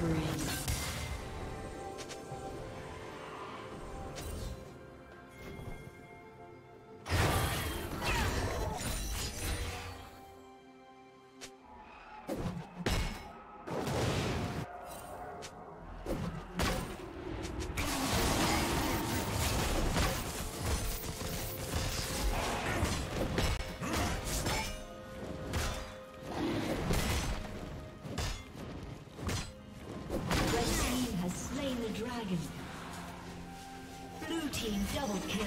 Brain. Double kill.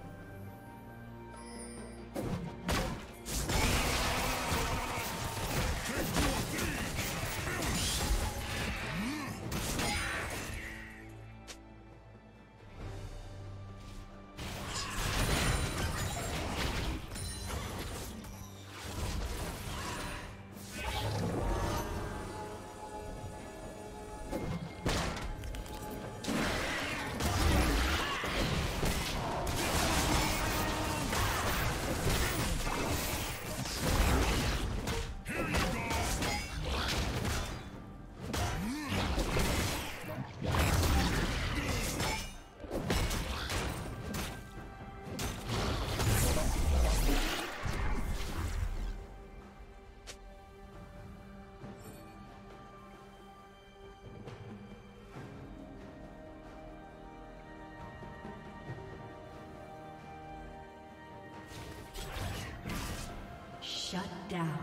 Shut down.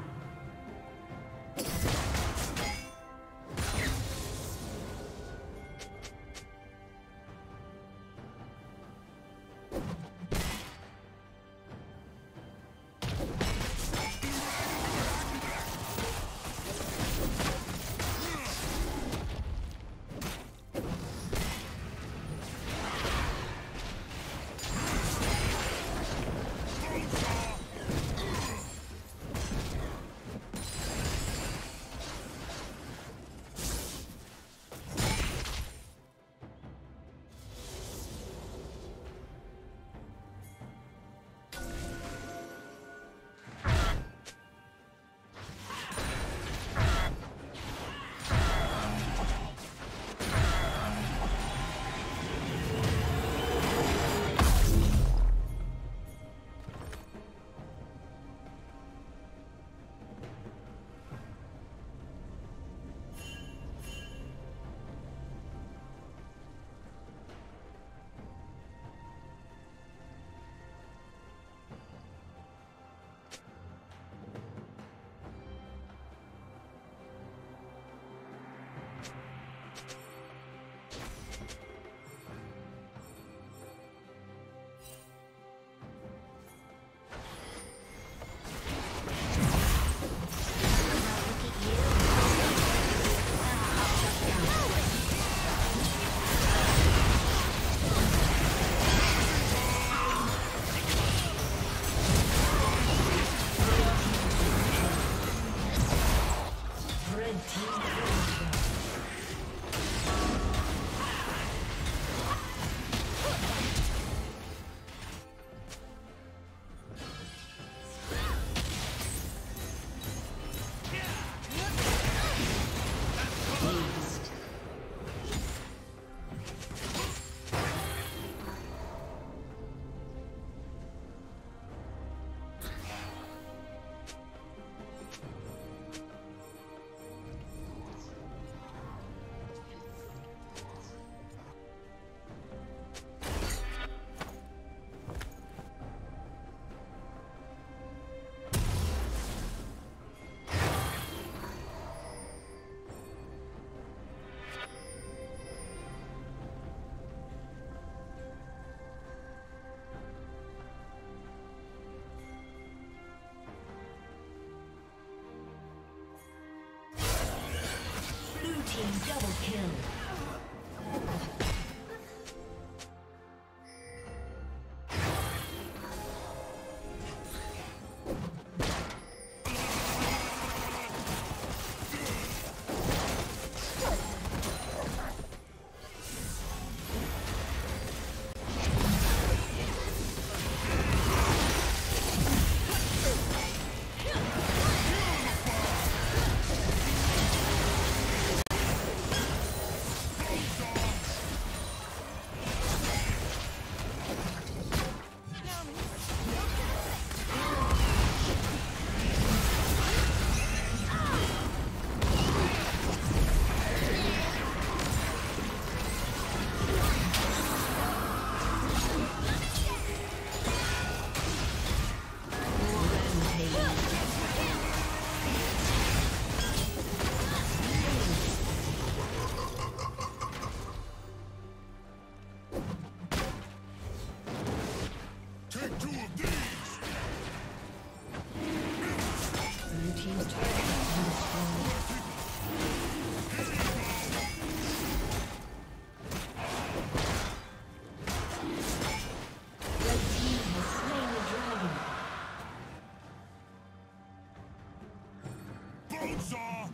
Double kill. Chainsaw!